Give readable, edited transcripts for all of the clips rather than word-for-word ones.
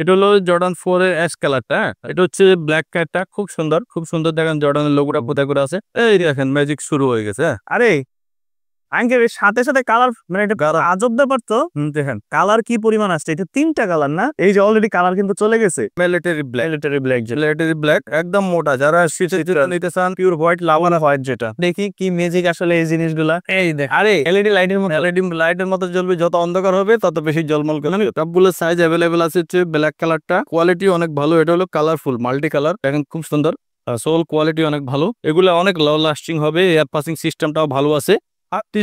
এটা হলো জর্ডান 4 এর অ্যাশ কালারটা, এটা হচ্ছে ব্ল্যাক কালারটা, খুব সুন্দর, খুব সুন্দর। দেখেন জর্ডানের লোগোটা কোথায় করে আছে, এই দেখেন ম্যাজিক শুরু হয়ে গেছে। আরে আঙ্কেল এর সাথে সাথে কালার, মানে এটা আজব ব্যাপার তো। দেখেন কালার কি পরিমাণ আসছে, এটা তিনটা কালার না, এই যে অলরেডি কালার কিন্তু চলে গেছে। মিলিটারি ব্ল্যাক একদম মোটা, যারা নিতে চান পিওর হোয়াইট লাভার হোয়াইট, যেটা দেখি কি ম্যাজিক আসলে এই জিনিসগুলা। এই দেখ, আরে এলইডি লাইটের মতো, এলইডি লাইটের মতো জ্বলবে, যত অন্ধকার হবে তত বেশি জলমল করে। সবগুলো সাইজ অ্যাভেলেবেল আছে। হচ্ছে ব্ল্যাক কালারটা কোয়ালিটি অনেক ভালো, এটা হলো কালারফুল মাল্টি কালার, দেখেন খুব সুন্দর, সোল কোয়ালিটি অনেক ভালো, এগুলো অনেক লং লাস্টিং হবে, এয়ার পাসিং সিস্টেমটাও ভালো আছে।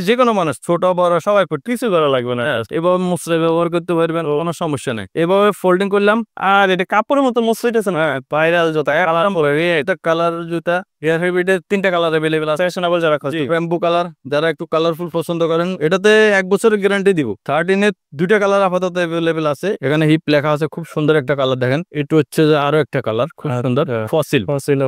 যে কোনো মানুষ ছোট বড় সবাই কিছু করা লাগবে না, এভাবে মশলা ব্যবহার করতে পারবেন, কোনো সমস্যা নেই। এভাবে ফোল্ডিং করলাম, আর এটা কাপড়ের মতো মশলাইতেছে না, ভাইরাল জুতা, এটা কালার জুতা, তিনটা কালার অ্যাভেলেবেল আছে। ফ্যাশনেবল যারা খোঁজে ব্যাম্বু কালার, যারা একটু কালারফুল পছন্দ করেন, এটাতে 1 বছরের গ্যারান্টি দিব। 13 এর 2টা কালার আপাতত অ্যাভেলেবেল আছে। এখানে হিপ লেখা আছে, খুব সুন্দর একটা কালার, দেখেন এটা হচ্ছে আরো একটা কালার, খুব সুন্দর,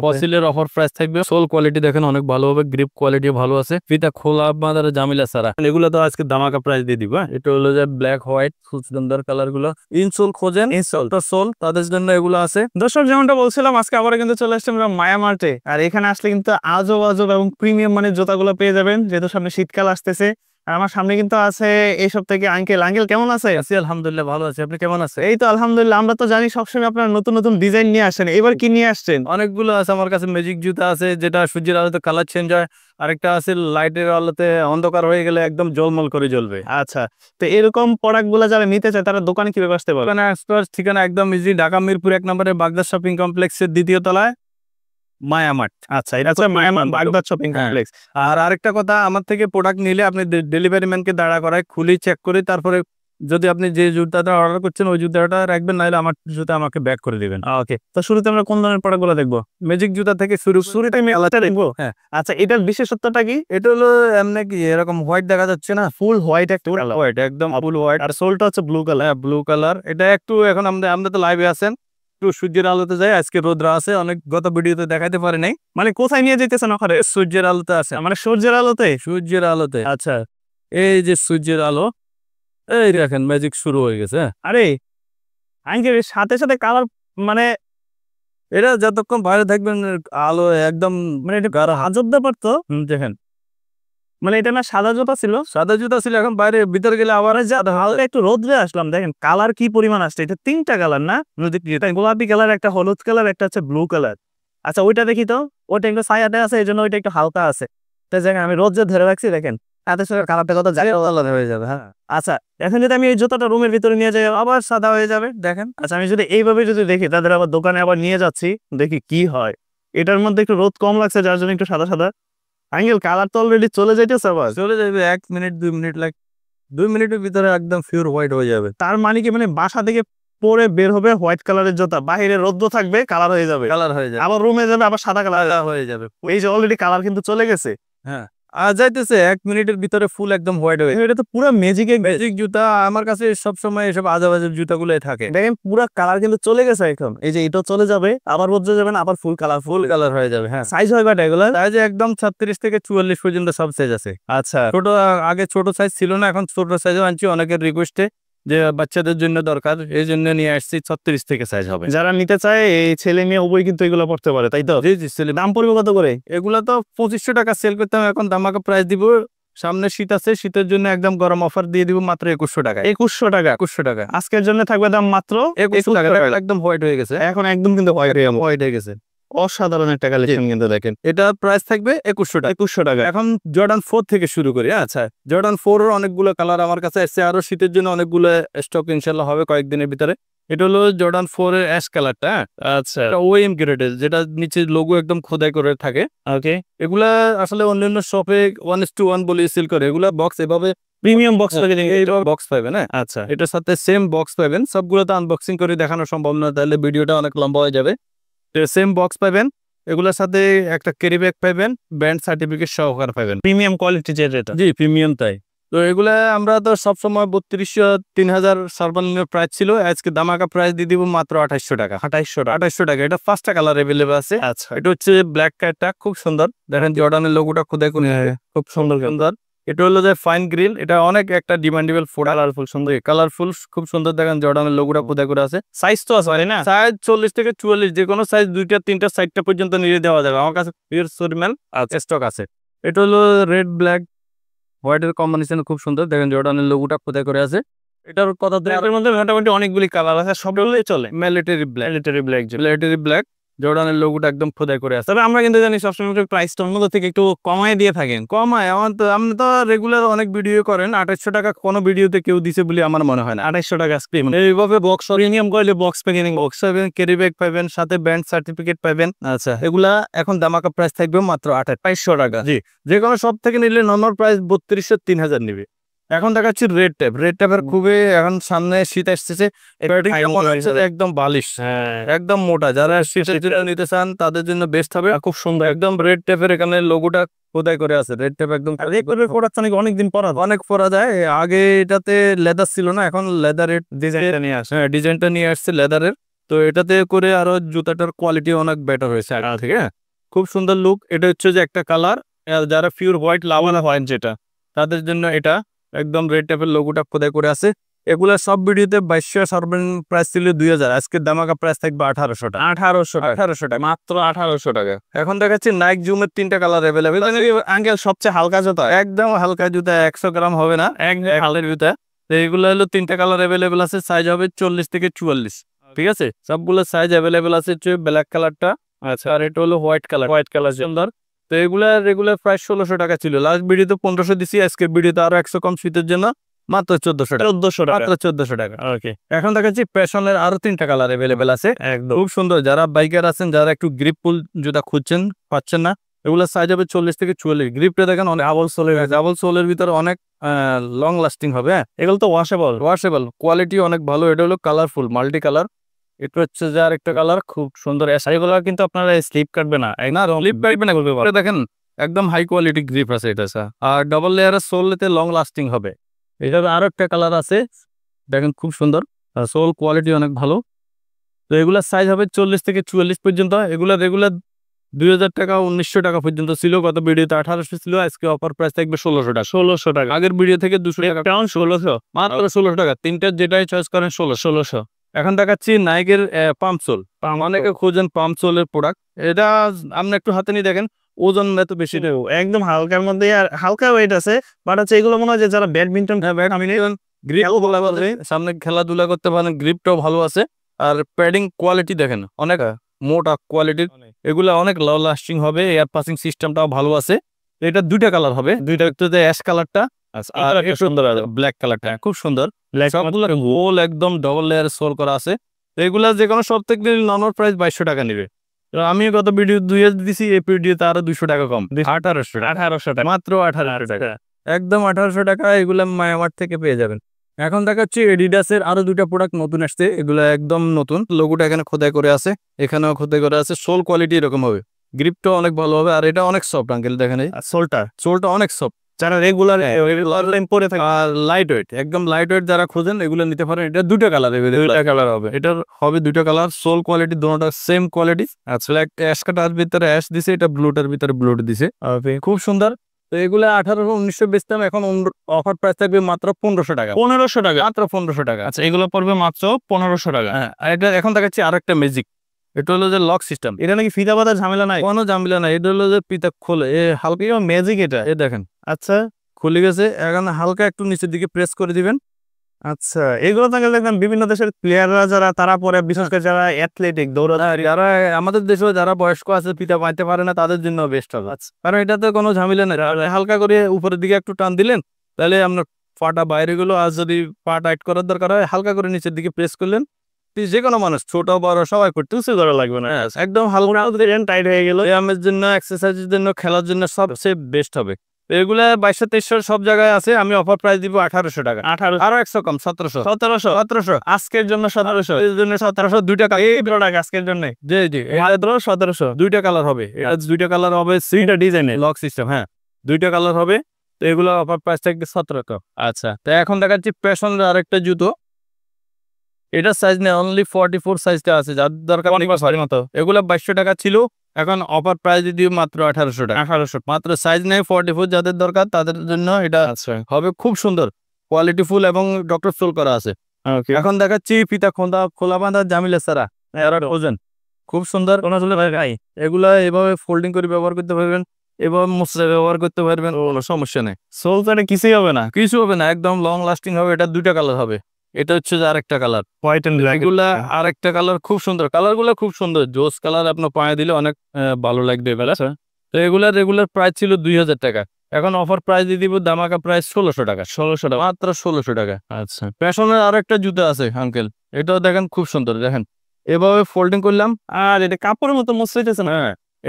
ফসিলের অফার প্রাইস থাকবে। সোল কোয়ালিটি দেখেন অনেক ভালো হবে, গ্রিপ কোয়ালিটি ভালো আছে, ফিতা খোলা বাঁধার জামিলা সারা, এগুলো তো আজকে ধামাকা প্রাইস দিয়ে দিব। এটা হলো যে ব্ল্যাক হোয়াইট, খুব সুন্দর কালার গুলো। ইনসোল খোঁজেন, ইনসোল তো সোল তাদের জন্য এগুলো আছে। দর্শক যেমনটা বলছিলাম, আজকে আবার কিন্তু চলে আসছে আমরা মায়া মার্টে, আর এখানে আসলে কিন্তু আজব আজব এবং প্রিমিয়াম মানে জুতাগুলো পেয়ে যাবেন, যেহেতু সামনে শীতকাল আসতেছে। আর আমার সামনে কিন্তু আছে এই সপ্তাহে কি আঙ্কেল, আঙ্কেল কেমন আছে? আছি আলহামদুলিল্লাহ, ভালো আছি, আপনি কেমন আছেন? এই তো আলহামদুলিল্লাহ। আমরা তো জানি সবসময় আপনারা নতুন নতুন ডিজাইন নিয়ে আসেন, এবার কি নিয়ে আসছেন? অনেকগুলো আছে আমার কাছে, ম্যাজিক জুতা আছে, যেটা সূর্যের আলোতে কালার চেঞ্জ হয়, আরেকটা আছে লাইটের আলোতে অন্ধকার হয়ে গেলে একদম জলমল করে জ্বলবে। আচ্ছা, তো এরকম প্রোডাক্ট গুলো যারা নিতে চায় তারা দোকানে কিভাবে আসতে পারবে? ঠিকানা একদম ইজি, ঢাকা মিরপুর 1 নম্বরে বাগদাদ শপিং কমপ্লেক্সের দ্বিতীয় তলায় মায়া মার্ট। আচ্ছা, এটা হচ্ছে Maya mart Baghdad shopping complex. আর আরেকটা কথা, আমার থেকে প্রোডাক্ট নিলে আপনি ডেলিভারি ম্যানকে দাঁড়া করায় খুলে চেক করে, তারপরে যদি আপনি যে জুতাটা অর্ডার করছেন ওই জুতাটা রাখবেন, নাহলে আমার জুতা আমাকে ব্যাক করে দিবেন। ওকে, তো শুরুতে আমরা কোন ধরনের প্রোডাক্টগুলো দেখবো? ম্যাজিক জুতা থেকে শুরুতে আমি আলাদা দেখবো। হ্যাঁ, আচ্ছা, এটার বিশেষত্বটা কি? এটা হলো এমনি কি এরকম হোয়াইট দেখা যাচ্ছে না, ফুল হোয়াইট, একটা হোয়াইট একদম ফুল হোয়াইট, আর সোলটা হচ্ছে ব্লু কালার। হ্যাঁ, ব্লু কালার। এটা একটু এখন আমরা তো লাইভে আছেন, সূর্যের আলোতে যায়, আজকে রোদ্রা আছে, অনেক গত ভিডিওতে দেখাতে পারে নাই। মানে কোথায় নিয়ে যেতেছেন? ওখানে সূর্যের আলোতে আছে, মানে সূর্যের আলোতে। আচ্ছা, এই যে সূর্যের আলো, এই দেখেন ম্যাজিক শুরু হয়ে গেছে। আরে আঙ্কেল সাথে সাথে কালার, মানে এটা যতক্ষণ বাইরে থাকবেন আলো একদম, মানে এটা আজব ব্যাপার তো। দেখেন, মানে এটা না সাদা জুতা ছিল, এখন বাইরে ভিতরে গেলে আবার একটু রোদে আসলাম, দেখেন কালার কি পরিমাণ আসছে। এটা 3টা কালার না, গোলাপি কালার, একটা হলুদ কালার, একটা হচ্ছে ব্লু কালার। আচ্ছা, ওইটা দেখি তো, ওইটা একটু ছায়াতে আছে, এই জন্য ওইটা একটু হালকা আছে। তাই দেখেন আমি রোদে ধরে রাখছি, দেখেন এত সুন্দর কালারটা কত আলাদা হয়ে যাবে। হ্যাঁ, আচ্ছা, এখন যদি আমি এই জুতাটা রুমের ভিতরে নিয়ে যাই, আবার সাদা হয়ে যাবে। দেখেন, আচ্ছা, আমি যদি এইভাবে যদি দেখি, তাদের আবার দোকানে আবার নিয়ে যাচ্ছি, দেখি কি হয়। এটার মধ্যে একটু রোদ কম লাগছে, যার জন্য একটু সাদা সাদা। আঙ্কেল কালার তো অলরেডি চলে যাইতেছে, আবার চলে যাবে 1 মিনিট 2 মিনিট, লাইক 2 মিনিটের ভিতরে একদম পিওর হোয়াইট হয়ে যাবে। তার মানে কি, মানে বাসা থেকে পরে বের হবে হোয়াইট কালারের জুতা, বাইরে রোদ থাকবে কালার হয়ে যাবে, আবার রুমে যাবে আবার সাদা কালার হয়ে যাবে। এই যে অলরেডি কালার কিন্তু চলে গেছে। হ্যাঁ, আর যাইতেছে 1 মিনিটের ভিতরে ফুল একদম হোয়াইট হয়ে। এটা তো পুরো ম্যাজিক জুতা। আমার কাছে সব সময় এসব আজবাজব জুতাগুলোই থাকে। দেখেন পুরো কালার কিন্তু চলে গেছে, এখন এই যে এটা চলে যাবে, আবার রোদে যাবেন, আবার ফুল কালার হয়ে যাবে। হ্যাঁ, সাইজ হয় বাট এগুলো সাইজ একদম 36 থেকে 44 পর্যন্ত সব সাইজ আছে। আচ্ছা, আগে ছোট সাইজ ছিল না, এখন ছোট সাইজও আনছি অনেকের রিকোয়েস্টে, যে বাচ্চাদের জন্য দরকার, এই জন্য নিয়ে আসছি। 36 থেকে সাইজ হবে, যারা নিতে চায় এই ছেলে মেয়ে উভয় কিন্তু এগুলো পড়তে পারে। তাই তো? জি। দাম পড়বে কত করে? এগুলো তো 2500 টাকা সেল করতাম, এখন ধামাকা প্রাইস দিব। সামনে শীত আছে, শীতের জন্য একদম গরম অফার দিয়ে দিব মাত্র 2100 টাকা। আজকের জন্য থাকবে দাম মাত্র 2100 টাকা। একদম হোয়াইট হয়ে গেছে, এখন একদম কিন্তু হোয়াইট হয়ে গেছে। অসাধারণ একটা কালেকশন কিন্তু। দেখেন এটা প্রাইস থাকবে 2100 টাকা। এখন জর্ডান 4 থেকে শুরু করি। আচ্ছা, জর্ডান 4 এর অনেকগুলো কালার আমার কাছে আসছে, আরো শীতের জন্য অনেকগুলো স্টক ইনশাআল্লাহ হবে কয়েকদিনের ভিতরে। এটা হলো জর্ডান 4 এর অ্যাশ কালারটা। আচ্ছা, ওএম গ্রেডের, যেটা নিচে লোগো একদম খোদাই করে থাকে। ওকে, এগুলা আসলে অন্যান্য শপে 1:1 বলে সেল করে, এগুলা বক্স, এভাবে প্রিমিয়াম বক্স লাগে, এই বক্স পাবেন। আচ্ছা, এটার সাথে সেম বক্স পাবেন। সবগুলো তো আনবক্সিং করে দেখানো সম্ভব না, তাহলে ভিডিওটা অনেক লম্বা হয়ে যাবে। সেম বক্স পাবেন, এগুলোর সাথে একটা ক্যারি ব্যাগ পাবেন, ব্র্যান্ড সার্টিফিকেট সহকারে পাবেন, প্রিমিয়াম কোয়ালিটি যেটা। জি, প্রিমিয়াম। তাই তো, এগুলা আমরা তো সবসময় 3200-3000 সর্বনিম্ন প্রাইস ছিল, আজকে দামাকা প্রাইস দিয়ে দিব মাত্র 2800 টাকা। এটা 5টা কালার অ্যাভেলেবেল আছে। আচ্ছা, এটা হচ্ছে ব্ল্যাক কালারটা, খুব সুন্দর। দেখেন জর্ডানের লোগোটা খোদাই করে, খুব সুন্দর। এটা হলো যে ফাইন গ্রিল, এটা অনেক একটা ডিমান্ডেবল ফুড, কালারফুল সুন্দর, কালারফুল খুব সুন্দর। দেখেন জর্ডানের লোগোটা খোদা করে আছে। সাইজ তো আছে না, সাইজ 40 থেকে 44, যে কোনো সাইজ 2টা 3টা 4টা পর্যন্ত নিয়ে দেওয়া যাবে। আমার কাছে পিওর সরিমাল স্টক আছে। এটা হলো রেড ব্ল্যাক হোয়াইটের কম্বিনেশন, খুব সুন্দর। দেখেন জর্ডানের লোগোটা খোদা করে আছে। এটার কথা এর মধ্যে মোটামুটি অনেকগুলি কালার আছে, সবগুলোই চলে। মিলিটারি ব্ল্যাক, মিলিটারি ব্ল্যাক জর্ডানের লোগোটা একদম খোদাই করে আছে। তবে আমরা কিন্তু জানি সবসময় প্রাইসটা অন্যদের থেকে একটু কমায় দিয়ে থাকেন। কমায় আমার তো, আপনি তো রেগুলার অনেক ভিডিও করেন, 2800 টাকা কোনো ভিডিওতে কেউ দিছে বলে আমার মনে হয় না। 2800 টাকা স্ক্রিন। এইভাবে বক্স অরিনিয়াম করলে বক্স প্যাকিং, বক্স পাবেন, ক্যারি ব্যাগ পাবেন, সাথে ব্যান্ড সার্টিফিকেট পাবেন। আচ্ছা, এগুলা এখন দামাকা প্রাইস থাকবে মাত্র 2800 টাকা। জি, যে কোনো সব থেকে নিলে নর্মাল প্রাইস 3200-3000 নেবে। এখন দেখাচ্ছি রেড ট্যাপ। রেড ট্যাপের খুবই, এখন সামনে শীত আসতেছে, একদম বালিশ, একদম মোটা, যারা নিতে চান তাদের জন্য বেস্ট হবে। খুব সুন্দর একদম রেড ট্যাপের এখানে লোগোটা খোদাই করে আছে। রেড ট্যাপ একদম অনেকদিন পরা, অনেক পরা যায়। আগে এটাতে লেদার ছিল না, এখন লেদারের ডিজাইনটা নিয়ে আসছে। হ্যাঁ, ডিজাইনটা নিয়ে আসছে লেদারের, তো এটাতে করে আরো জুতাটার কোয়ালিটি অনেক বেটার হয়েছে আগে থেকে। খুব সুন্দর লুক। এটা হচ্ছে যে একটা কালার, যারা পিওর হোয়াইট লাভার হোয়াইট যেটা, তাদের জন্য এটা একদম রেড ট্যাপের লোগোটা খোদাই করে আছে। এগুলা সব ভিডিওতে 2200 সর্বনিম্ন প্রাইস ছিল 2000, আজকে দামাকা প্রাইস থাকবে 1800 টাকা। 1800 টাকা মাত্র 1800 টাকা। এখন দেখাচ্ছি নাইক জুমের 3টা কালার অ্যাভেলেবেল। আঙ্কেল সবচেয়ে হালকা জুতা, একদম হালকা জুতা, 100 গ্রাম হবে না, হালের জুতা। এইগুলো হলো 3টা কালার অ্যাভেলেবেল আছে, সাইজ হবে 40 থেকে 44। ঠিক আছে, সবগুলো সাইজ অ্যাভেলেবেল আছে। ব্ল্যাক কালারটা, আচ্ছা, আর এটা হলো হোয়াইট কালার, হোয়াইট কালার সুন্দর। তো এগুলা রেগুলার প্রাইস 1600 টাকা ছিল, লাস্ট ভিডিওতে 1500 দিছি, আজকে ভিডিওতে আরো 100 কম শীতের জন্য মাত্র 1400 টাকা। ওকে, এখন দেখাচ্ছি প্যাশনের আরো 3টা কালার অ্যাভেলেবেল আছে, একদম খুব সুন্দর। যারা বাইকার আছেন, যারা একটু গ্রিপ ফুল জুতা খুঁজছেন পাচ্ছেন না, এগুলো সাইজ হবে 40 থেকে 44। গ্রিপটা দেখেন অনেক আবল সোল, আবল সোলের ভিতরে অনেক লং লাস্টিং হবে। হ্যাঁ, এগুলো তো ওয়াশেবল, ওয়াশেবল কোয়ালিটি অনেক ভালো। এটা হলো কালারফুল মাল্টি কালার, এটা হচ্ছে যে আরেকটা কালার, খুব সুন্দর। শাড়িগুলো কিন্তু আপনারা স্লিপ কাটবে না, স্লিপ কাটবে না, দেখেন একদম হাই কোয়ালিটি গ্রিপ আছে এটা। আর ডাবল লেয়ারের সোলতে লং লাস্টিং হবে। এটার আরো একটা কালার আছে, দেখেন খুব সুন্দর, সোল কোয়ালিটি অনেক ভালো। তো এগুলা সাইজ হবে 40 থেকে 44 পর্যন্ত। এগুলা রেগুলার 2000 টাকা 1900 টাকা পর্যন্ত ছিল, গত ভিডিওতে 1800 ছিল, আজকে অফার প্রাইস থাকবে 1600 টাকা। 1600 টাকা আগের ভিডিও থেকে 200 টাকা, 1600 মাত্র 1600 টাকা। 3টা যেটাই চয়েস করেন 1600। এখন দেখাচ্ছি নাইকের পাম্পসোল। অনেকে খোঁজেন পাম্পসোলের প্রোডাক্ট, এটা আপনি একটু হাতে নিয়ে দেখেন, ওজন এত বেশি নেই, একদম হালকার মধ্যে, আর হালকা ওয়েট আছে। বাট আছে এগুলো মনে হয় যে যারা ব্যাডমিন্টন, সামনে খেলাধুলা করতে পারেন, গ্রিপটাও ভালো আছে। আর প্যাডিং কোয়ালিটি দেখেন অনেক মোটা কোয়ালিটির, এগুলো অনেক লং লাস্টিং হবে। এয়ার পাসিং সিস্টেমটাও ভালো আছে। এটা 2টা কালার হবে, 2টা হচ্ছে যে অ্যাশ কালারটা, আর এটা সুন্দর ব্ল্যাক কালারটা, খুব সুন্দর। সবগুলো গোল একদম ডাবল লেয়ার সোল করা আছে। এগুলা যে কোনো সব থেকে নর্মাল প্রাইস 2200 টাকা নেবে। আমি গত ভিডিও 2000 দিছি, এই ভিডিওতে আরো 200 টাকা কম, 1800 টাকা মাত্র, 1800 টাকা একদম 1800 টাকা। এগুলা মায়া মার্ট থেকে পেয়ে যাবেন। এখন দেখাচ্ছি এডিডাসের আরো 2টা প্রোডাক্ট নতুন আসছে, এগুলা একদম নতুন। লোগোটা এখানে খোদাই করে আছে, এখানেও খোদাই করে আছে। সোল কোয়ালিটি এরকম হবে, গ্রিপটা অনেক ভালো হবে। আর এটা অনেক সফট আঙ্কেল, দেখেন সোলটা অনেক সফট। যারা রেগুলার পরে থাকে, আর লাইট ওয়েট, একদম লাইট ওয়েট যারা খোঁজেন এগুলো নিতে পারেন। এটা 2টা কালার, 2টা কালার হবে। এটা হবে 2টা কালার, সোল কোয়ালিটি দুটোটা সেম কোয়ালিটি। আচ্ছা, একটা অ্যাশ কাটার ভিতরে অ্যাশ দিছে, এটা ব্লুটার ভিতরে ব্লু দিছে, খুব সুন্দর। তো এগুলো 1800-1900 বেচতাম, এখন অফার প্রাইস থাকবে মাত্র 1500 টাকা। 1500 টাকা মাত্র, 1500 টাকা। আচ্ছা, এগুলো পড়বে মাত্র 1500 টাকা। হ্যাঁ, এটা এখন দেখাচ্ছি আরেকটা ম্যাজিক। এটা হলো যে লক সিস্টেম, এটা নাকি ফিতা বাঁধার ঝামেলা নাই, কোনো ঝামেলা নাই। এটা হলো যে পিতা খোলে, হালকা ম্যাজিক এটা, এ দেখেন। আচ্ছা, খুলে গেছে, এখন হালকা একটু নিচের দিকে প্রেস করে দিবেন। আচ্ছা, এগুলো তো দেখলাম বিভিন্ন দেশের প্লেয়াররা যারা, তারা পরে, বিশেষ করে যারা অ্যাথলেটিক দৌড়াধারী, যারা আমাদের দেশে যারা বয়স্ক আছে, পিতা বাঁধতে পারে না, তাদের জন্য বেস্ট হবে। কারণ এটাতে কোনো ঝামেলা নেই, হালকা করে উপরের দিকে একটু টান দিলেন, তাহলে আপনার পাটা বাইরে গেলো। আর যদি পা টাইট করার দরকার হয়, হালকা করে নিচের দিকে প্রেস করলেন, যে কোনো মানুষ ছোট বড় সবাই করতে করা লাগবে না, একদম হালকা টাইট হয়ে গেল। ব্যায়ামের জন্য, এক্সারসাইজের জন্য, খেলার জন্য সবচেয়ে বেস্ট হবে। এগুলা 2200-2300 সব জায়গায় আছে। আমি অফার প্রাইস দিব 1800 টাকা, 1800 আরো 100 কম, 1700। আজকের জন্য 1700, 2টা কালার আজকের জন্য। জি জি, 1700, 2টা কালার হবে। এটা 2টা কালার হবে, 3টা ডিজাইনের লক সিস্টেম। হ্যাঁ, 2টা কালার হবে। তো এগুলো অফার প্রাইস থাকবে 1700। আচ্ছা, তো এখন দেখাচ্ছি প্যাশনের আরেকটা জুতো। এটা সাইজ নেই, অনলি 44 সাইজটা আছে, যার দরকার। এগুলা 2200 টাকা ছিল, এখন অফার প্রাইস দিও মাত্র 1800 টাকা, 1800 মাত্র। সাইজ নেই 44, যাদের দরকার তাদের জন্য এটা হবে। খুব সুন্দর কোয়ালিটি ফুল এবং ডক্টর সোল করা আছে। এখন দেখাচ্ছি ফিতা খোঁদা খোলা বাঁধা জামিলা সারা ওজন খুব সুন্দর। এগুলা এভাবে ফোল্ডিং করে ব্যবহার করতে পারবেন, এভাবে মুচড়ে ব্যবহার করতে পারবেন, সমস্যা নেই। সোল তো এটা কিছুই হবে না, কিছু হবে না, একদম লং লাস্টিং হবে। এটা দুইটা কালার হবে, এটা হচ্ছে আরেকটা কালার হোয়াইট এন্ড ব্ল্যাক, এগুলা আরেকটা কালার। খুব সুন্দর কালার গুলা, খুব সুন্দর জোস কালার, আপনার পায়ে দিলে অনেক ভালো লাগবে। তো এগুলা রেগুলার প্রাইস ছিল 2000 টাকা, এখন অফার প্রাইস দিয়ে দিব দামাকা প্রাইস 1600 টাকা, 1600 টাকা মাত্র 1600 টাকা। আচ্ছা, প্যাশনের আরেকটা জুতা আছে আঙ্কেল, এটাও দেখেন খুব সুন্দর। দেখেন এভাবে ফোল্ডিং করলাম, আর এটা কাপড়ের মতো মসলাইতেছে না,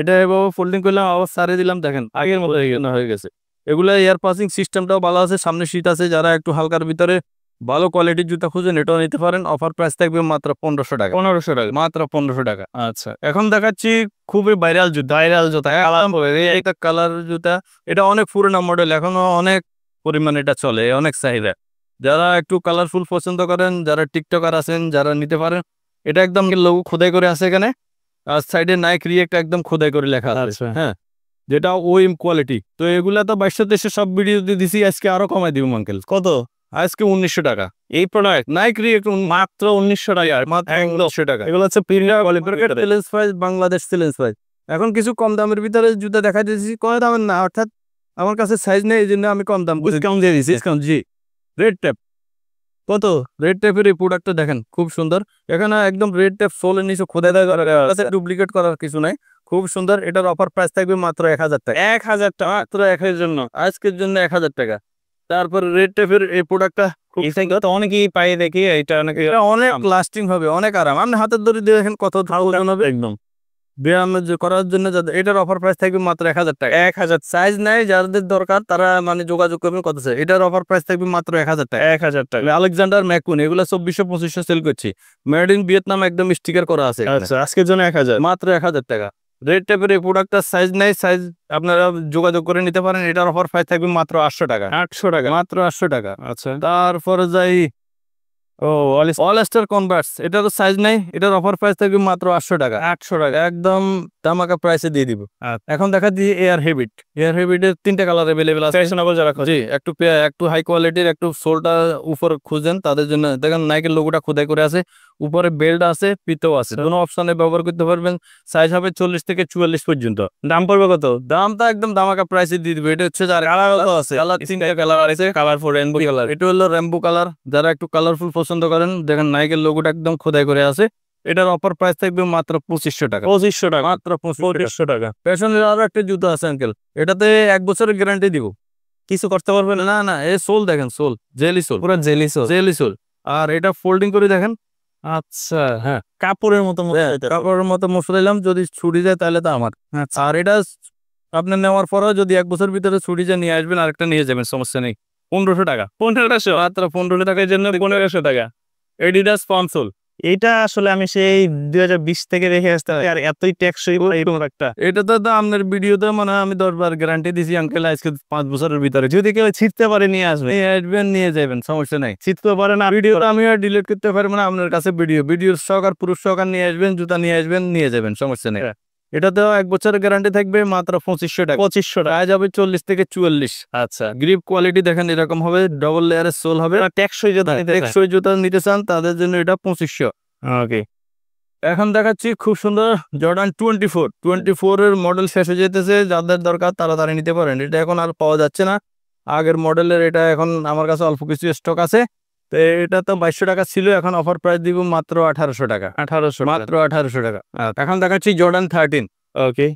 এটা এভাবে ফোল্ডিং করলাম আবার সারে দিলাম, দেখেন আগের মতো হয়ে গেছে। এগুলা এয়ার পাসিং সিস্টেমটাও ভালো আছে, সামনে শীত আছে, যারা একটু হালকার ভিতরে ভালো কোয়ালিটির জুতা খুঁজে এটাও নিতে পারেন। অফার প্রাইস থাকবে মাত্র 1500 টাকা, 1500 টাকা মাত্র 1500 টাকা। আচ্ছা, এখন দেখাচ্ছি খুবই ভাইরাল জুতা, ভাইরাল জুতা একটা কালার জুতা, এটা অনেক পুরোনো মডেল, এখনো অনেক পরিমাণে এটা চলে, অনেক চাহিদা। যারা একটু কালারফুল পছন্দ করেন, যারা টিকটকার আছেন, যারা নিতে পারেন। এটা একদম লোগো খোদাই করে আছে এখানে, আর সাইডে নাইক রিয়েক্ট একদম খোদাই করে লেখা আছে, হ্যাঁ, যেটা ওএম কোয়ালিটি। তো এগুলা তো 2200 সব ভিডিও দিছি, আজকে আরো কমাই দিব আঙ্কেল। কত? আজকে 1900 টাকা এই প্রোডাক্ট, নাইক রিয়েক্ট মাত্র 1900 টাকা। এগুলো হচ্ছে বাংলাদেশ সেলেন্স প্রাইস। এখন কিছু কম দামের ভিতরে জুতা দেখা দিয়েছি, কম দামের না, অর্থাৎ আমার কাছে সাইজ নেই, এই জন্য আমি কম দাম ডিসকাউন্ট দিয়ে দিয়েছি। জি, রেড ট্যাপ। কত? রেড ট্যাপের এই প্রোডাক্টটা দেখেন খুব সুন্দর, এখানে একদম রেড ট্যাপ সোলের নিচে খোদাই করা, ডুপ্লিকেট করার কিছু নাই, খুব সুন্দর। এটার অফার প্রাইস থাকবে মাত্র 1000 টাকা, 1000 টাকা মাত্র জন্য আজকের জন্য 1000 টাকা। তারপর রেড ট্যাপের এই প্রোডাক্টটা অনেকেই পাই দেখি, এটা অনেক লাস্টিং হবে, অনেক আরাম। আপনি হাতের দড়ি দিয়ে দেখেন কত ধারণ হবে, একদম ব্যায়াম করার জন্য। এটার অফার প্রাইস থাকবে মাত্র 1000 টাকা, 1000। সাইজ নাই, যাদের দরকার তারা মানে যোগাযোগ করবেন। কত? এটার অফার প্রাইস থাকবে মাত্র 1000 টাকা, 1000 টাকা। আলেকজান্ডার ম্যাকুন, এগুলো 2400-2500 সেল করছি, মেড ইন ভিয়েতনাম, একদম স্টিকার করা আছে। আজকের জন্য 1000 মাত্র 1000 টাকা। রেড ট্যাপের এই প্রোডাক্টটার সাইজ নাই, সাইজ আপনারা যোগাযোগ করে নিতে পারেন। এটার অফার প্রাইস থাকবে মাত্র 800 টাকা, 800 টাকা মাত্র 800 টাকা। আচ্ছা, তারপরে যাই অলস্টার কনভার্স, এটারও সাইজ নাই, এটার অফার প্রাইস থাকবে মাত্র 800 টাকা, 800 টাকা একদম ধামাকা প্রাইসে দিয়ে দিব। এখন দেখা দিই এয়ার হ্যাবিট, এয়ার হ্যাবিটের 3টা কালার अवेलेबल আছে, ফ্যাশনেবল যারা খোঁজে, একটু হাই কোয়ালিটির, একটু সোলটা উপর খুঁজেন তাদের জন্য। দেখেন নাইকের লোগোটা খোদাই করে আছে, উপরে বেল্ট আছে, পিতো আছে, দুটো অপশনে ব্যবহার করতে পারবেন। সাইজ হবে 40 থেকে 44 পর্যন্ত। দাম পড়বে কত? দামটা একদম ধামাকা প্রাইসে দিয়ে দিব। এটা হচ্ছে যারা কালার 3টা কালার আছে, কালার ফর রেইনবো কালার, এটা হলো রেইনবো কালার, যারা একটু কালারফুল পছন্দ করেন। দেখেন নাইকের লোগোটা একদম খোদাই করে আছে। এটার অফার প্রাইস থাকবে মাত্র 2500 টাকা, 2500 টাকা মাত্র 2500 টাকা। ফ্যাশনের আরো একটা জুতো আছে আঙ্কেল, এটাতে 1 বছরের গ্যারান্টি দিব, কিছু করতে পারবেন না। না, এই সোল দেখেন, সোল জেলি সোল, পুরো জেলি সোল, জেলি সোল। আর এটা ফোল্ডিং করে দেখেন, আচ্ছা হ্যাঁ, কাপড়ের মতো, কাপড়ের মতো মশলাইলাম, যদি ছুটি যায় তাহলে তো আমার। আর এটা আপনার নেওয়ার পরেও যদি 1 বছর ভিতরে ছুটি যায় নিয়ে আসবেন, আরেকটা নিয়ে যাবেন, সমস্যা নেই। 1500 টাকা, 1500 মাত্র 1500 টাকার জন্য 1500 টাকা। এডিডাস কনসোল, এটা আসলে আমি সেই 2020 থেকে রেখে আসতে, আর এতই টেকসই একটা। এটা তো আপনার ভিডিওতে মানে আমি 10 বার গ্যারান্টি দিছি আঙ্কেল, আজকে 5 বছরের ভিতরে যদি কেউ ছিটতে পারে নিয়ে আসবে, আসবেন নিয়ে যাবেন, সমস্যা নাই। ছিটতে পারে না ভিডিওটা আমি আর ডিলিট করতে পারবো না, আপনার কাছে ভিডিও, ভিডিওর শখ আর পুরুষ শখ, আর নিয়ে আসবেন জুতা, নিয়ে আসবেন নিয়ে যাবেন, সমস্যা নেই। এটা তো 1 বছরের গ্যারান্টি থাকবে মাত্র 2500 টাকা, 2500 টাকা যাবে 40 থেকে 44। আচ্ছা, গ্রিপ কোয়ালিটি দেখেন এরকম হবে, ডবল লেয়ারের সোল হবে, টেকসই জুতা, টেকসই জুতা নিতে চান তাদের জন্য এটা 2500। ওকে, এখন দেখাচ্ছি খুব সুন্দর জর্ডান 24 এর মডেল শেষ হয়ে যেতেছে, যাদের দরকার তাড়াতাড়ি নিতে পারেন। এটা এখন আর পাওয়া যাচ্ছে না আগের মডেলের, এটা এখন আমার কাছে অল্প কিছু স্টক আছে। তো এটা তো 2200 টাকা ছিল, এখন অফার প্রাইস দিব মাত্র 1800 টাকা, 1800 মাত্র 1800 টাকা। এখন দেখাচ্ছি জর্ডান 13। ওকে,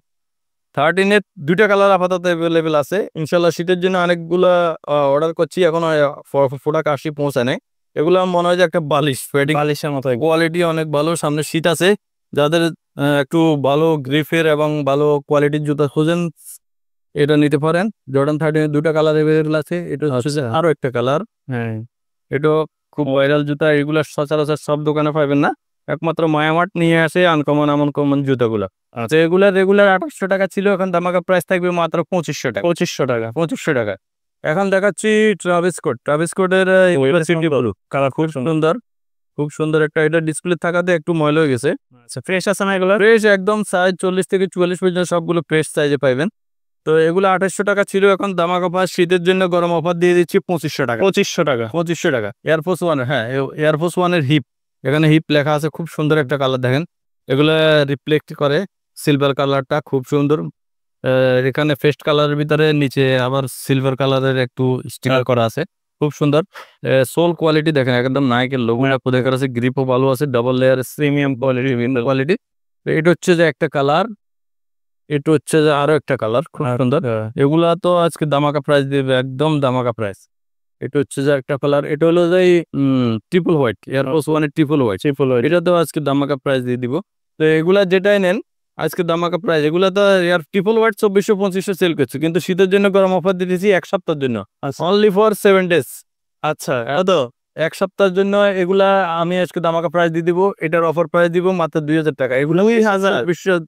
13-এর 2টা কালার আপাতত অ্যাভেলেবেল আছে, ইনশাল্লাহ শীতের জন্য অনেকগুলা অর্ডার করছি, এখন প্রোডাক্ট আসি পৌঁছায় নাই। এগুলো মনে হয় যে একটা বালিশ, বালিশের মতো, কোয়ালিটি অনেক ভালো, সামনে শীত আছে, যাদের একটু ভালো গ্রিফের এবং ভালো কোয়ালিটির জুতা খোঁজেন এটা নিতে পারেন। জর্ডান 13-এর 2টা কালার অ্যাভেলেবেল আছে, এটা আরো একটা কালার, হ্যাঁ, এটা খুব ভাইরাল জুতা। এগুলো সচরাচর সব দোকানে পাবেন না, একমাত্র মায়া মার্ট নিয়ে আসে আনকমন আনকমন জুতাগুলো। আচ্ছা, এগুলা রেগুলার 800 টাকা ছিল, এখন ধামাকা প্রাইস থাকবে মাত্র 2500 টাকা, 2500 টাকা 2500 টাকা। এখন দেখাচ্ছি ট্রাভিস স্কট, ট্রাভিস স্কটের কালার খুব সুন্দর, খুব সুন্দর একটা, এটা ডিসপ্লে থাকাতে একটু ময়লা হয়ে গেছে। আচ্ছা, ফ্রেশ আছে না এগুলো? ফ্রেশ একদম, সাইজ 40 থেকে 44 পর্যন্ত সবগুলো ফ্রেশ সাইজে পাইবেন। তো এগুলো 2800 টাকা ছিল, এখন দামাক অফার, শীতের জন্য গরম অফার দিয়ে দিচ্ছি 2500 টাকা। 2500 টাকা। এয়ারফোর্স 1, হ্যাঁ এয়ারফোর্স 1 এর হিপ, এখানে হিপ লেখা আছে, খুব সুন্দর একটা কালার দেখেন, এগুলো রিফ্লেক্ট করে সিলভার কালারটা খুব সুন্দর। এখানে ফেস্ট কালারের ভিতরে নিচে আবার সিলভার কালারের একটু স্টিকার করা আছে, খুব সুন্দর। সোল কোয়ালিটি দেখেন একদম নাইকের লোগো দেখা আছে, গ্রিপও ভালো আছে, double layer premium quality quality. এটা হচ্ছে যে একটা কালার, এটা হচ্ছে যে আরো একটা কালার, খুব সুন্দর। এগুলা তো আজকে দামাকা প্রাইস দিবে, একদম দামাকা প্রাইস। এটা হচ্ছে যে একটা কালার, এটা হলো যে ট্রিপল হোয়াইট, এয়ারফোর্স 1 এর ট্রিপল হোয়াইট, এটা তো আজকে দামাকা প্রাইস দিয়ে দিব। তো এগুলা যেটাই নেন আজকে দামাকা প্রাইস, এগুলো তো ট্রিপল হোয়াইট 2450 সেল করছে, কিন্তু শীতের জন্য গরম অফার দিতেছি 1 সপ্তাহের জন্য, অনলি ফর 7 days। আচ্ছা, তো 1 সপ্তাহের জন্য এগুলা আমি আজকে দামাকা প্রাইস দিয়ে দিব। এটার অফার প্রাইস দিব মাত্র 2000 টাকা, এগুলো 2000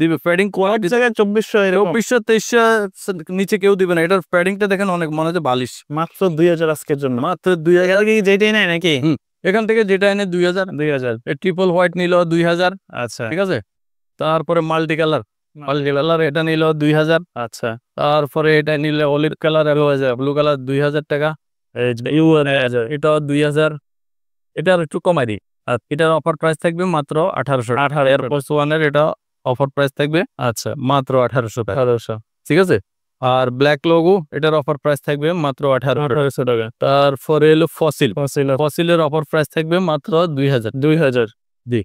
দিবে। প্যাডিং কোয়ালিটি 2400, 2300 নিচে কেউ দিবে না। এটার প্যাডিংটা দেখেন অনেক মনে হচ্ছে বালিশ। মাত্র 2000 আজকের জন্য, মাত্র 2000 কি যেটাই নাই নাকি এখান থেকে, যেটা এনে 2000। ট্রিপল হোয়াইট নিল 2000, আচ্ছা ঠিক আছে। তারপরে মাল্টি কালার এটা নিল 2000, আচ্ছা। তারপরে এটা নিলে অলিভ কালার, ব্লু কালার 2000 টাকা, এটা 2000। এটা একটু কমাই দিই, এটার অফার প্রাইস থাকবে মাত্র 1800। এয়ারফোর্স 1 এর এটা অফার প্রাইস থাকবে, আচ্ছা, মাত্র 1800, ঠিক আছে। আর ব্ল্যাক লোগো, এটার অফার প্রাইস থাকবে মাত্র 1800 টাকা। তারপরে এলো ফসিলের অফার প্রাইস থাকবে মাত্র 2000। জি,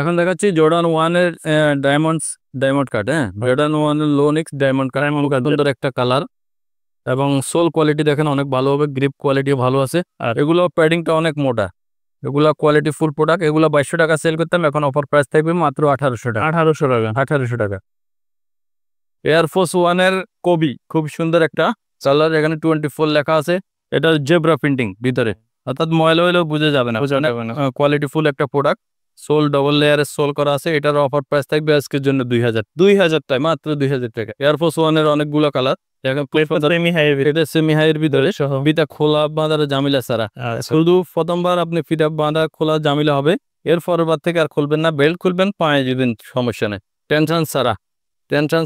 এখন দেখাচ্ছি জর্ডান 1 এর ডায়মন্ড কাট। হ্যাঁ, জর্ডান 1 এর লোনিক্স ডায়মন্ড কাট, সুন্দর একটা কালার, এবং সোল কোয়ালিটি দেখেন অনেক ভালো হবে, গ্রিপ কোয়ালিটি ভালো আছে, আর এগুলো প্যাডিংটা অনেক মোটা, এগুলা কোয়ালিটি ফুল প্রোডাক্ট। এগুলো 2200 টাকা সেল করতাম, এখন অফার প্রাইস থাকবে মাত্র 1800 টাকা। এয়ারফোর্স 1 এর কবি, খুব সুন্দর একটা কালার, এখানে 24 লেখা আছে, এটা জেব্রা প্রিন্টিং ভিতরে, অর্থাৎ ময়লা হইলেও বুঝে যাবে না, কোয়ালিটি ফুল একটা প্রোডাক্ট। সোল ডাবল লেয়ারের সোল করা আছে, এটার অফার প্রাইস থাকবে আজকের জন্য 2000 টাকা, মাত্র 2000 টাকা। এয়ারফোর্স 1 এর অনেকগুলো কালার, সেমি হাইয়ের ভিতরে ফিতা খোলা বাঁধার জামিলা ছাড়া, শুধু প্রথমবার আপনি ফিতা বাঁধা খোলা জামিলা হবে, এরপরের বার থেকে আর খুলবেন না, বেল্ট খুলবেন, পায়ে দিবেন, সমস্যা নেই, টেনশন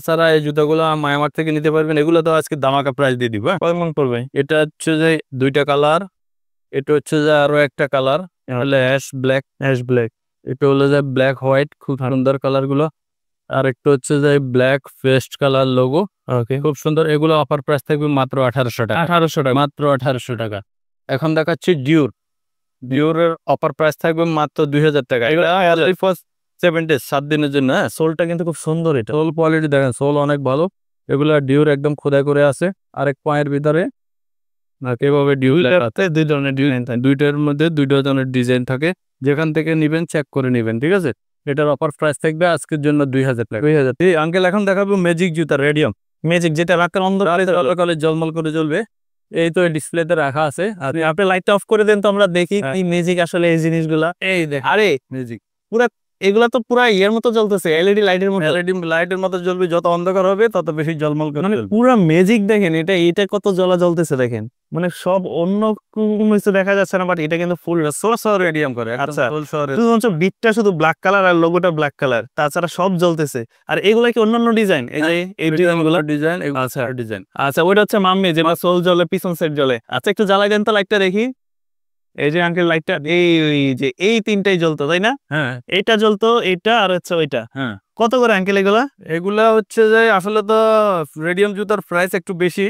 ছাড়া। এই জুতাগুলো মায়া মার্ট থেকে নিতে পারবেন, এগুলো তো আজকে দামাকা প্রাইস দিয়ে দিবা। এটা হচ্ছে যে 2টা কালার, এটা হচ্ছে যে আরো একটা কালার, অ্যাশ ব্ল্যাক। এটা হলো যে ব্ল্যাক হোয়াইট, খুব সুন্দর কালার গুলো। আর একটা হচ্ছে যে ব্ল্যাক ফেস্ট কালার লোগো, খুব সুন্দর। এগুলো অফার প্রাইস থাকবে মাত্র 1800 টাকা, মাত্র 1800 টাকা। এখন দেখাচ্ছি ডিওর এর অফার প্রাইস থাকবে মাত্র 2000 টাকা, 7 days, 7 দিনের জন্য। হ্যাঁ, সোলটা কিন্তু খুব সুন্দর, এটা সোল কোয়ালিটি দেখেন, সোল অনেক ভালো। এগুলো ডিওর একদম খোদাই করে আছে, আরেক পায়ের ভিতরে এভাবে ডিউ, 2 ধরনের ডিজাইন থাকে, 2টার মধ্যে 2 ধরনের ডিজাইন থাকে, যেখান থেকে নিবেন চেক করে নিবেন, ঠিক আছে। এটার অফার প্রাইস থাকবে আজকের জন্য 2000 টাকা। আঙ্কেল এখন দেখাবো ম্যাজিক জুতা, রেডিয়াম ম্যাজিক, যেটা রাতের অন্ধকারে ঝলমল করে জ্বলবে। এই তো ডিসপ্লেতে রাখা আছে, আপনি লাইটটা অফ করে দেন তো আমরা দেখি এই ম্যাজিক। আসলে এই জিনিসগুলা, এই দেখ, আরে ম্যাজিক পুরা, এগুলা তো পুরা ইয়ের মতো জ্বলতেছে, এলইডি লাইটের মতো জ্বলবে, যত অন্ধকার হবে তত বেশি ঝলমল করে, মানে পুরা ম্যাজিক। দেখেন এটা কত জ্বলা জ্বলতেছে, দেখেন মানে সব অন্য কিছু দেখা যাচ্ছে না, বাট এটা কিন্তু ফুল সোলার রেডিয়াম করে। আচ্ছা, বিটটা শুধু ব্ল্যাক কালার আর লোগোটা ব্ল্যাক কালার, তাছাড়া সব জ্বলতেছে। আর এগুলা কি অন্যান্য ডিজাইন? এই ডিজাইনগুলো ডিজাইন, আচ্ছা ডিজাইন, আচ্ছা ওইটা হচ্ছে মাম্মি, যে সোল জ্বলে, পিছন সেট জ্বলে। আচ্ছা, একটু জ্বালাই দেন তো লাইটটা দেখি। এই যে আঙ্কেল লাইটটা, এই 3টাই জ্বলতো তাই না? হ্যাঁ, এটা জ্বলতো, এটা আর হচ্ছে ওইটা। হ্যাঁ, কত করে আঙ্কেল এগুলা? এগুলা হচ্ছে যে আসলে তো রেডিয়াম জুতার প্রাইস একটু বেশি,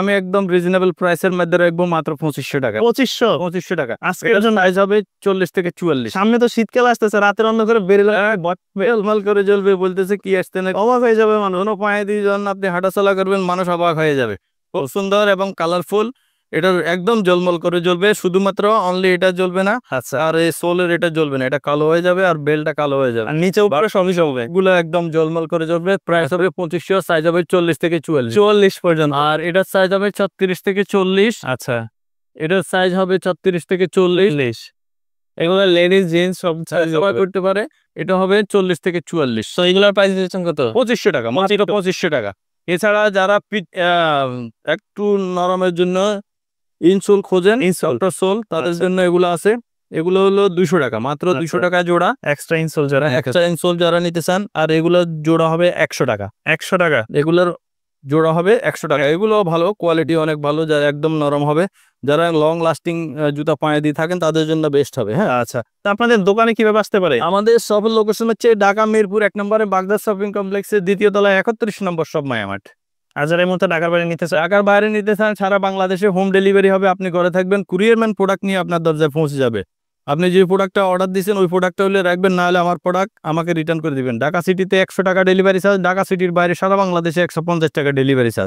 আমি একদম রিজনেবল প্রাইস এর মধ্যে রাখবো মাত্র 2500 টাকা। 2500 টাকা আজকের জন্য। আইজ হবে 40 থেকে 44। সামনে তো শীতকাল আসতেছে, রাতের অন্ধকারে বেলমাল করে জ্বলবে, বলতেছে কি আসতে না, অবাক হয়ে যাবে মানুষ। কোনো পায়ে দিয়ে যখন আপনি হাঁটাচলা করবেন, মানুষ অবাক হয়ে যাবে। খুব সুন্দর এবং কালারফুল, এটা একদম জলমল করে জ্বলবে, শুধুমাত্র অনলি এটা জ্বলবে না। আচ্ছা, আর এই সোলের এটা জ্বলবে না, এটা কালো হয়ে যাবে, আর বেলটা কালো হয়ে যাবে, আর নিচেও সবই জ্বলবে। এগুলো একদম জলমল করে জ্বলবে, প্রাইস হবে 2500, সাইজ হবে 40 থেকে 44 পর্যন্ত। আর এটার সাইজ হবে 36 থেকে 40। আচ্ছা, এটার সাইজ হবে 36 থেকে 40। এগুলো লেডিস জিন্স সব সাইজ করতে পারে। এটা হবে 40 থেকে 44। তো এগুলোর প্রাইস কত? 2500 টাকা, মাত্র 2500 টাকা। এছাড়া যারা একটু নরমের জন্য ইনসোল খোঁজেন, ইনসোল তাদের জন্য এগুলো আছে। এগুলো হলো 200 টাকা, মাত্র 200 টাকা জোড়া। এক্সট্রা ইনসোল যারা, নিতে চান। আর এগুলোর জোড়া হবে 100 টাকা। 100 টাকা এগুলোর জোড়া হবে 100 টাকা। এগুলো ভালো, কোয়ালিটি অনেক ভালো, যারা একদম নরম হবে, যারা লং লাস্টিং জুতা পায়ে দিয়ে থাকেন তাদের জন্য বেস্ট হবে। হ্যাঁ, আচ্ছা, তো আপনাদের দোকানে কিভাবে আসতে পারে? আমাদের শপের লোকেশন হচ্ছে ঢাকা মিরপুর 1 নম্বরে বাগদাদ শপিং কমপ্লেক্সের 2য় তলায় 31 নম্বর শপ মায়া মার্ট। আজার এই মতো ঢাকার বাইরে নিতে চান, সারা বাংলাদেশে হোম ডেলিভারি হবে। আপনি ঘরে থাকবেন, কুরিয়ারম্যান প্রোডাক্ট নিয়ে আপনার দরজায় পৌঁছে যাবে। আপনি যে প্রোডাক্টটা অর্ডার দিচ্ছেন ওই প্রোডাক্টটা হলে রাখবেন, না হলে আমার প্রোডাক্ট আমাকে রিটার্ন করে দিবেন। ঢাকা সিটিতে 100 টাকা ডেলিভারি চার্জ, ঢাকা সিটির বাইরে সারা বাংলাদেশে 150 টাকা ডেলিভারি চার্জ।